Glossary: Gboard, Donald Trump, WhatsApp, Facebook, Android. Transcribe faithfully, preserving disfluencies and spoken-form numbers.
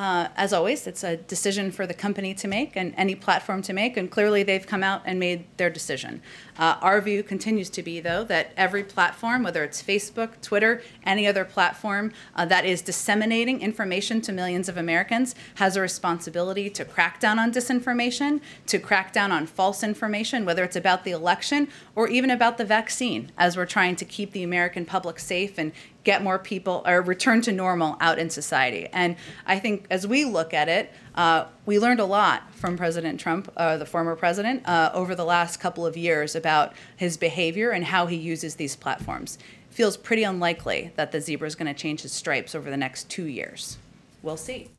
Uh, as always, it's a decision for the company to make and any platform to make, and clearly they've come out and made their decision. Uh, our view continues to be, though, that every platform, whether it's Facebook, Twitter, any other platform uh, that is disseminating information to millions of Americans, has a responsibility to crack down on disinformation, to crack down on false information, whether it's about the election or even about the vaccine, as we're trying to keep the American public safe and get more people, or return to normal out in society. And I think as we look at it, uh, we learned a lot from President Trump, uh, the former president, uh, over the last couple of years about his behavior and how he uses these platforms. It feels pretty unlikely that the zebra is going to change his stripes over the next two years. We'll see.